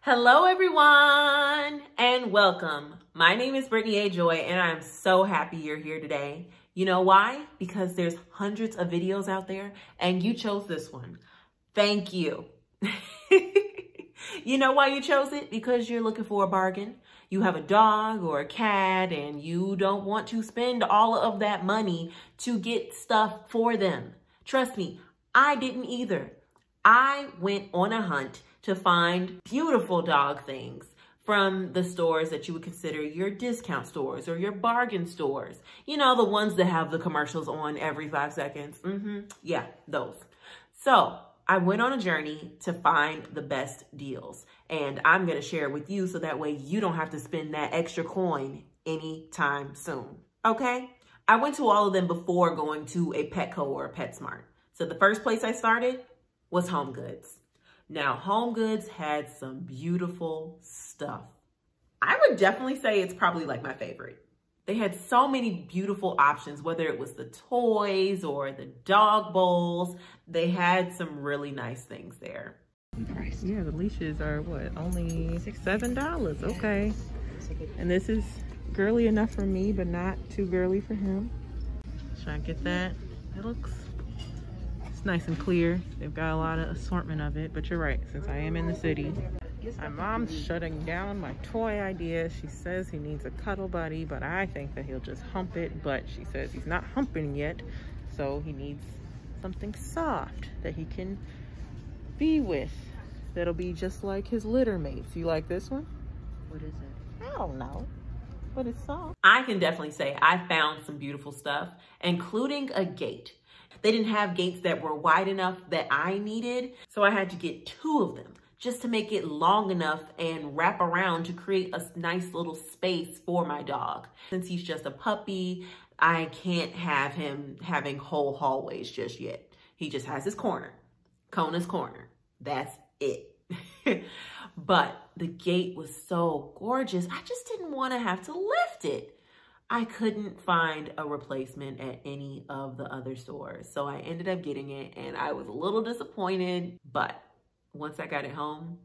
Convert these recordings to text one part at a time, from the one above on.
Hello everyone and welcome. My name is Brittany A. Joy and I'm so happy you're here today. You know why? Because there's hundreds of videos out there and you chose this one. Thank you. You know why you chose it? Because you're looking for a bargain. You have a dog or a cat and you don't want to spend all of that money to get stuff for them. Trust me, I didn't either. I went on a hunt to find beautiful dog things from the stores that you would consider your discount stores or your bargain stores. You know, the ones that have the commercials on every 5 seconds. Yeah, those. So I went on a journey to find the best deals and I'm gonna share it with you so that way you don't have to spend that extra coin anytime soon, okay? I went to all of them before going to a Petco or a PetSmart. So the first place I started was HomeGoods. Now, HomeGoods had some beautiful stuff. I would definitely say it's probably like my favorite. They had so many beautiful options, whether it was the toys or the dog bowls. They had some really nice things there. Price. Yeah, the leashes are what, only $7, okay. And this is girly enough for me, but not too girly for him. Should I get that? It looks nice and clear. They've got a lot of assortment of it, but you're right, since I am in the city. My mom's shutting down my toy idea. She says he needs a cuddle buddy, but I think that he'll just hump it, but she says he's not humping yet, so he needs something soft that he can be with that'll be just like his litter mates. You like this one? What is it? I don't know, but it's soft. I can definitely say I found some beautiful stuff, including a gate. They didn't have gates that were wide enough that I needed, so I had to get two of them just to make it long enough and wrap around to create a nice little space for my dog. Since he's just a puppy, I can't have him having whole hallways just yet. He just has his corner, Kona's corner. That's it. But the gate was so gorgeous. I just didn't want to have to lift it. I couldn't find a replacement at any of the other stores. So I ended up getting it and I was a little disappointed, but once I got it home,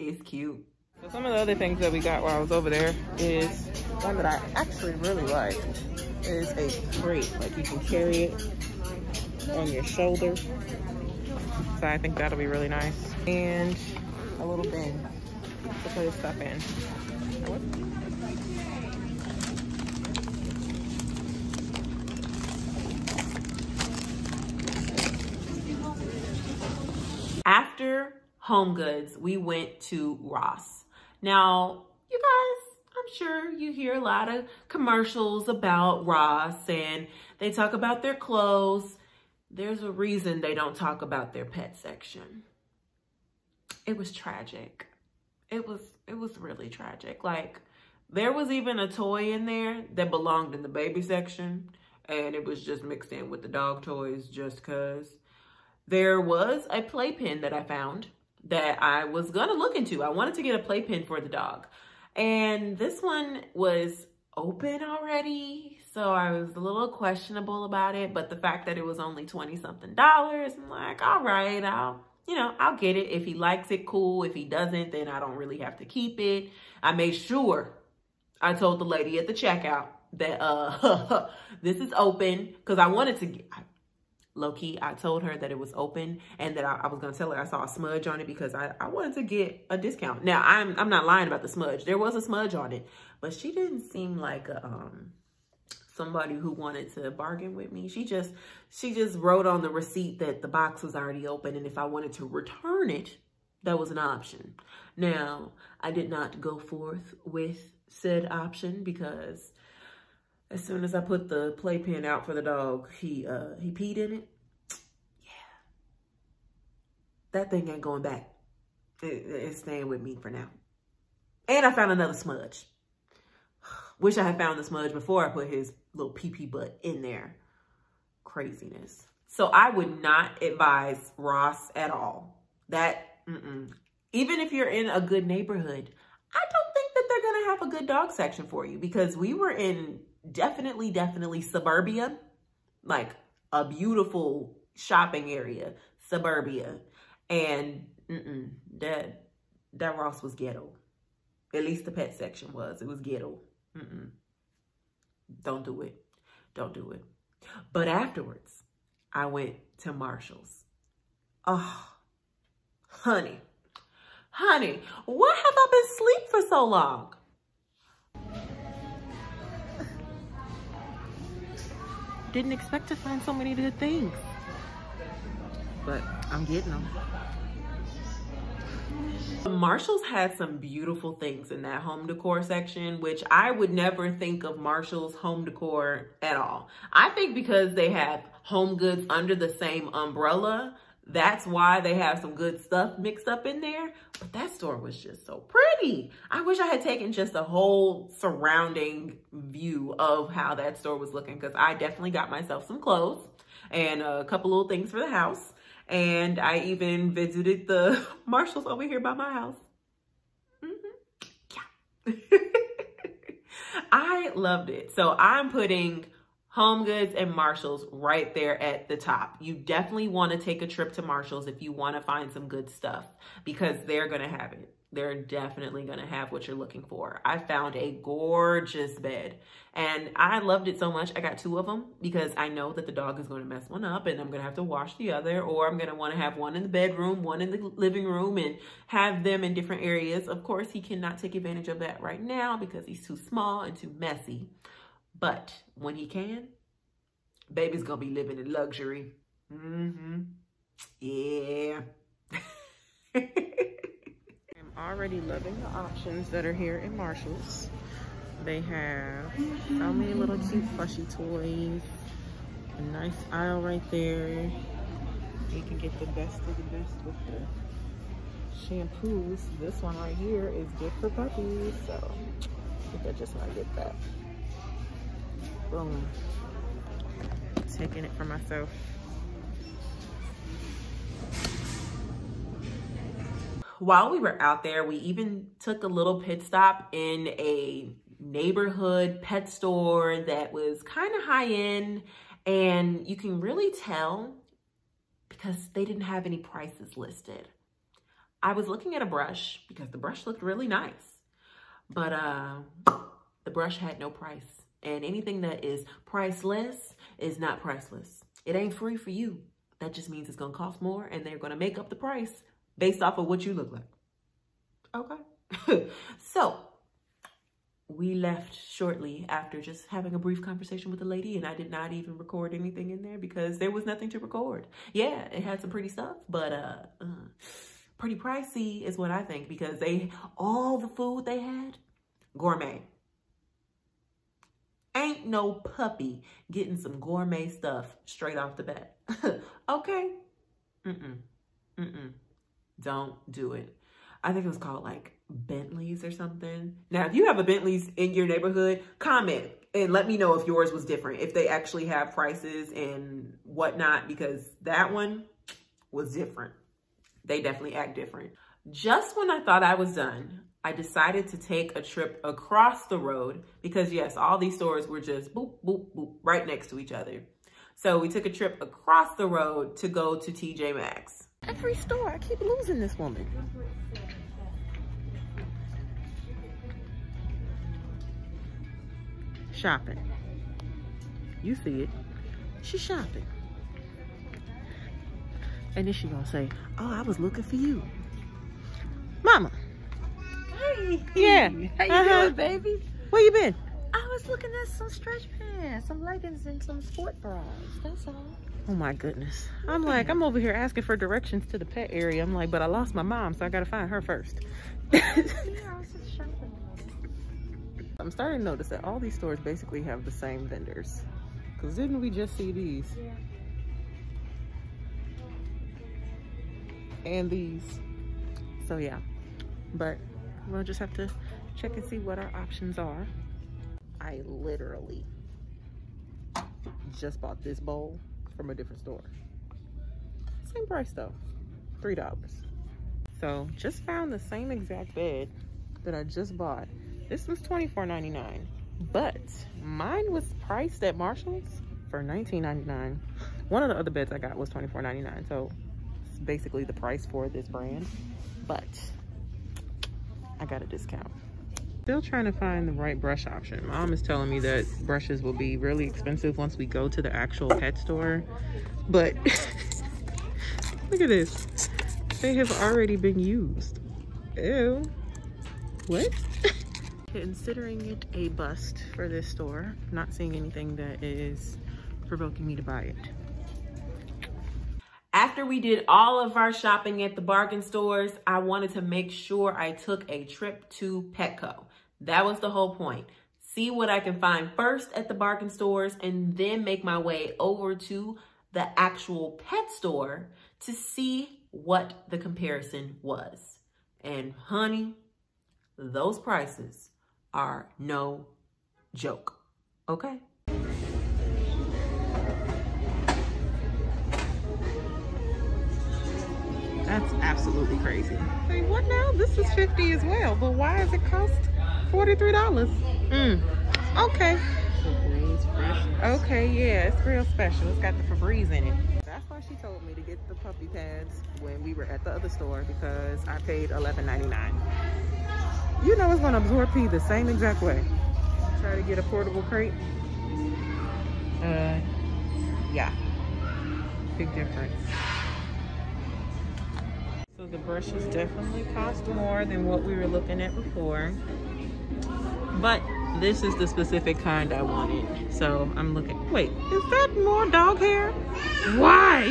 it's cute. So some of the other things that we got while I was over there is one that I actually really like. It's a crate, like you can carry it on your shoulder. So I think that'll be really nice. And a little bin to put his stuff in. After HomeGoods, we went to Ross. Now, you guys, I'm sure you hear a lot of commercials about Ross and they talk about their clothes. There's a reason they don't talk about their pet section. It was tragic. It was really tragic. Like, there was even a toy in there that belonged in the baby section and it was just mixed in with the dog toys just 'cause. There was a playpen that I found that I was gonna look into. I wanted to get a playpen for the dog. And this one was open already, so I was a little questionable about it, but the fact that it was only $20 something, I'm like, all right, I'll get it. If he likes it, cool. If he doesn't, then I don't really have to keep it. I made sure I told the lady at the checkout that this is open, because I wanted to get, low-key, I told her that it was open and that I was gonna tell her I saw a smudge on it because I wanted to get a discount. Now, I'm not lying about the smudge. There was a smudge on it, but she didn't seem like a, somebody who wanted to bargain with me. She just wrote on the receipt that the box was already open and if I wanted to return it, that was an option. Now, I did not go forth with said option because as soon as I put the playpen out for the dog, he peed in it. Yeah. That thing ain't going back. It's staying with me for now. And I found another smudge. Wish I had found the smudge before I put his little pee-pee butt in there. Craziness. So I would not advise Ross at all. That, even if you're in a good neighborhood, I don't going to have a good dog section for you, because we were in definitely suburbia, like a beautiful shopping area, suburbia. And that Ross was ghetto. At least the pet section was. It was ghetto. Don't do it. Don't do it. But afterwards, I went to Marshalls. Oh, honey. Honey, why have I been asleep for so long? Didn't expect to find so many good things. But I'm getting them. Marshalls had some beautiful things in that home decor section, which I would never think of Marshalls home decor at all. I think because they have HomeGoods under the same umbrella, that's why they have some good stuff mixed up in there. But that store was just so pretty. I wish I had taken just a whole surrounding view of how that store was looking, because I definitely got myself some clothes and a couple little things for the house. And I even visited the Marshalls over here by my house. Yeah. I loved it. So I'm putting HomeGoods and Marshalls right there at the top. You definitely want to take a trip to Marshalls if you want to find some good stuff, because they're going to have it. They're definitely going to have what you're looking for. I found a gorgeous bed and I loved it so much. I got two of them because I know that the dog is going to mess one up and I'm going to have to wash the other, or I'm going to want to have one in the bedroom, one in the living room, and have them in different areas. Of course, he cannot take advantage of that right now because he's too small and too messy. But when he can, baby's going to be living in luxury. Yeah. Already loving the options that are here in Marshalls. They have so many little cute plushy toys. A nice aisle right there. You can get the best of the best with the shampoos. This one right here is good for puppies, so I think I just want to get that. Boom. Taking it for myself. While we were out there, we even took a little pit stop in a neighborhood pet store that was kind of high end, and you can really tell because they didn't have any prices listed. I was looking at a brush because the brush looked really nice, but the brush had no price, and anything that is priceless is not priceless. It ain't free for you. That just means it's gonna cost more, and they're gonna make up the price based off of what you look like. Okay. So we left shortly after just having a brief conversation with the lady, and I did not even record anything in there because there was nothing to record. Yeah, it had some pretty stuff, but pretty pricey is what I think, because they, all the food they had, gourmet. Ain't no puppy getting some gourmet stuff straight off the bat. Okay. Don't do it. I think it was called like Bentley's or something. Now, if you have a Bentley's in your neighborhood, comment and let me know if yours was different, if they actually have prices and whatnot, because that one was different. They definitely act different. Just when I thought I was done, I decided to take a trip across the road, because yes, all these stores were just boop, boop, boop, right next to each other. So we took a trip across the road to go to TJ Maxx. Every store, I keep losing this woman. Shopping. You see it. She's shopping. And then she gonna say, oh, I was looking for you. Mama. Hey. Yeah. How you doing, baby? Where you been? I was looking at some stretch pants, some leggings, and some sport bras. That's all. Oh my goodness. I'm like, I'm over here asking for directions to the pet area. I'm like, but I lost my mom, so I gotta find her first. I'm starting to notice that all these stores basically have the same vendors. Cause didn't we just see these? Yeah. And these. So yeah, but we'll just have to check and see what our options are. I literally just bought this bowl from a different store. Same price though, $3. So just found the same exact bed that I just bought. This was $24.99, but mine was priced at Marshalls for $19.99. One of the other beds I got was $24.99, so it's basically the price for this brand, but I got a discount. Still trying to find the right brush option. Mom is telling me that brushes will be really expensive once we go to the actual pet store, but look at this. They have already been used. Ew. What? Considering it a bust for this store, not seeing anything that is provoking me to buy it. After we did all of our shopping at the bargain stores, I wanted to make sure I took a trip to Petco. That was the whole point. See what I can find first at the bargain stores and then make my way over to the actual pet store to see what the comparison was. And honey, those prices are no joke, okay? That's absolutely crazy. Like, what now? This is $50 as well, but why does it cost $43? Okay. Okay, yeah, it's real special. It's got the Febreze in it. That's why she told me to get the puppy pads when we were at the other store, because I paid $11.99. You know it's gonna absorb pee the same exact way. Try to get a portable crate. Yeah, big difference. So the brushes definitely cost more than what we were looking at before, but this is the specific kind I wanted. So I'm looking, wait, is that more dog hair? Why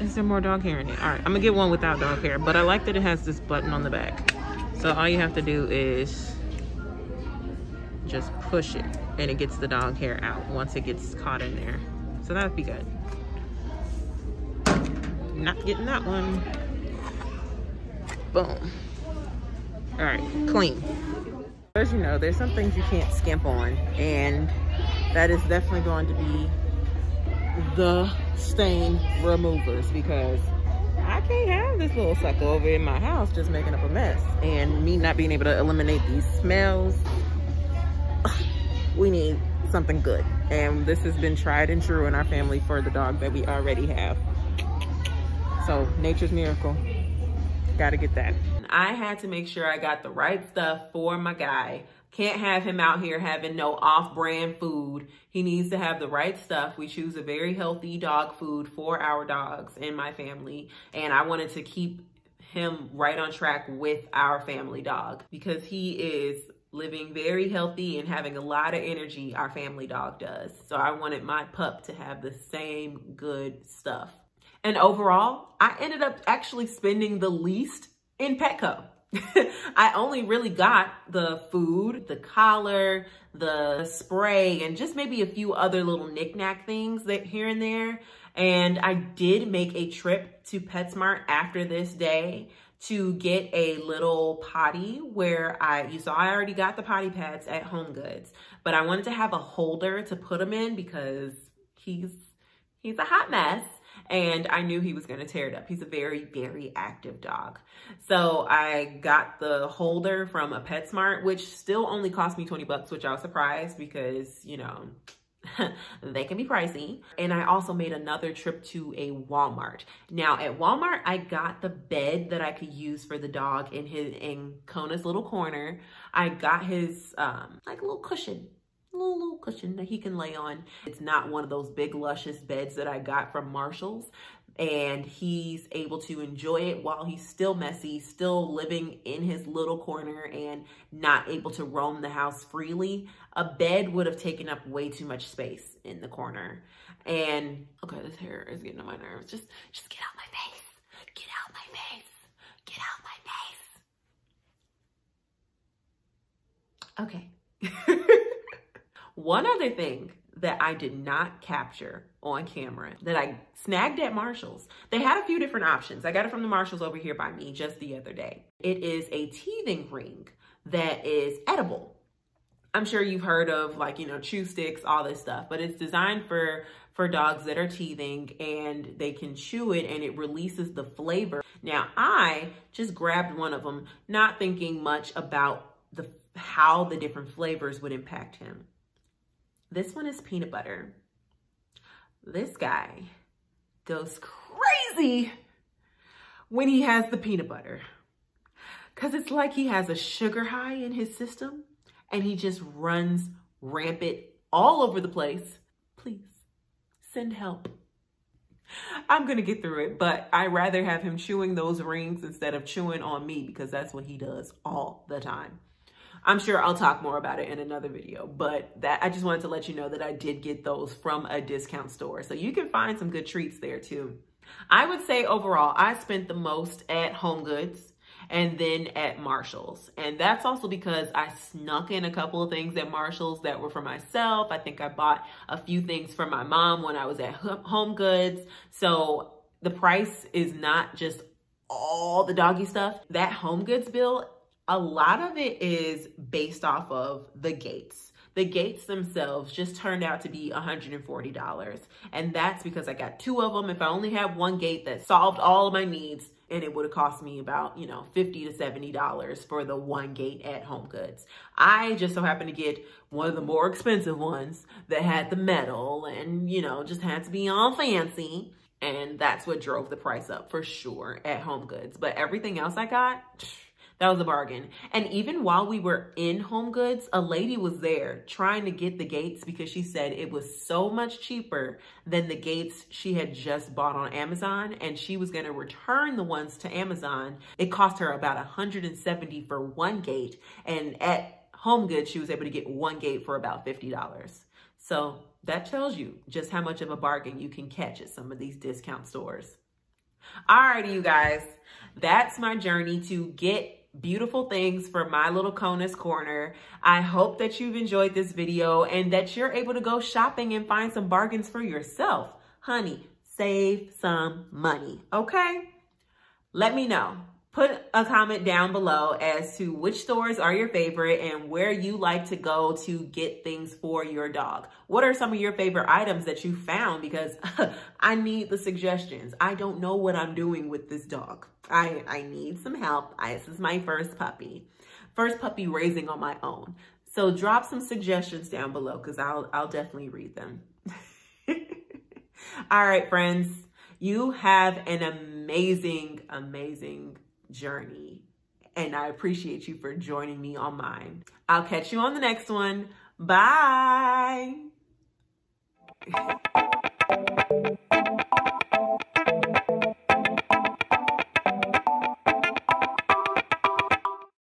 is there more dog hair in it? All right, I'm gonna get one without dog hair, but I like that it has this button on the back. So all you have to do is just push it and it gets the dog hair out once it gets caught in there. So that'd be good. Not getting that one. Boom. All right, clean. As you know, there's some things you can't skimp on, and that is definitely going to be the stain removers, because I can't have this little sucker over in my house just making up a mess, and me not being able to eliminate these smells. We need something good, and this has been tried and true in our family for the dog that we already have. So Nature's Miracle, gotta get that. I had to make sure I got the right stuff for my guy. Can't have him out here having no off-brand food. He needs to have the right stuff. We choose a very healthy dog food for our dogs and my family. And I wanted to keep him right on track with our family dog, because he is living very healthy and having a lot of energy, our family dog does. So I wanted my pup to have the same good stuff. And overall, I ended up actually spending the least in Petco. I only really got the food, the collar, the spray, and just maybe a few other little knickknack things that here and there. And I did make a trip to PetSmart after this day to get a little potty where you saw I already got the potty pads at HomeGoods, but I wanted to have a holder to put them in because he's a hot mess. And I knew he was gonna tear it up. He's a very, very active dog. So I got the holder from a PetSmart, which still only cost me $20, which I was surprised because, you know, they can be pricey. And I also made another trip to a Walmart. Now at Walmart, I got the bed that I could use for the dog in Kona's little corner. I got his like a little cushion. Little cushion that he can lay on. It's not one of those big luscious beds that I got from Marshalls, and he's able to enjoy it while he's still messy, still living in his little corner and not able to roam the house freely. A bed would have taken up way too much space in the corner. And okay, this hair is getting on my nerves. Just get out my face. Get out my face. Get out my face. Okay. One other thing that I did not capture on camera that I snagged at Marshalls. They had a few different options. I got it from the Marshalls over here by me just the other day. It is a teething ring that is edible. I'm sure you've heard of, like, you know, chew sticks, all this stuff, but it's designed for for dogs that are teething, and they can chew it and it releases the flavor. Now I just grabbed one of them, not thinking much about how the different flavors would impact him. This one is peanut butter. This guy goes crazy when he has the peanut butter, because it's like he has a sugar high in his system and he just runs rampant all over the place. Please send help. I'm gonna get through it, but I'd rather have him chewing those rings instead of chewing on me, because that's what he does all the time. I'm sure I'll talk more about it in another video, but that I just wanted to let you know that I did get those from a discount store. So you can find some good treats there too. I would say overall, I spent the most at HomeGoods and then at Marshalls. And that's also because I snuck in a couple of things at Marshalls that were for myself. I think I bought a few things for my mom when I was at HomeGoods. So the price is not just all the doggy stuff. That HomeGoods bill, a lot of it is based off of the gates. The gates themselves just turned out to be $140. And that's because I got two of them. If I only had one gate that solved all of my needs, and it would have cost me about, you know, $50 to $70 for the one gate at HomeGoods. I just so happened to get one of the more expensive ones that had the metal and, you know, just had to be all fancy. And that's what drove the price up for sure at HomeGoods. But everything else I got, that was a bargain. And even while we were in HomeGoods, a lady was there trying to get the gates because she said it was so much cheaper than the gates she had just bought on Amazon, and she was gonna return the ones to Amazon. It cost her about $170 for one gate, and at HomeGoods, she was able to get one gate for about $50. So that tells you just how much of a bargain you can catch at some of these discount stores. Alrighty, you guys, that's my journey to get beautiful things for my little Kona's Corner. I hope that you've enjoyed this video and that you're able to go shopping and find some bargains for yourself. Honey, save some money, okay? Let me know. Put a comment down below as to which stores are your favorite and where you like to go to get things for your dog. What are some of your favorite items that you found? Because I need the suggestions. I don't know what I'm doing with this dog. I need some help. This is my first puppy raising on my own. So drop some suggestions down below, because I'll definitely read them. All right, friends, you have an amazing, amazing journey, and I appreciate you for joining me on mine. I'll catch you on the next one. Bye.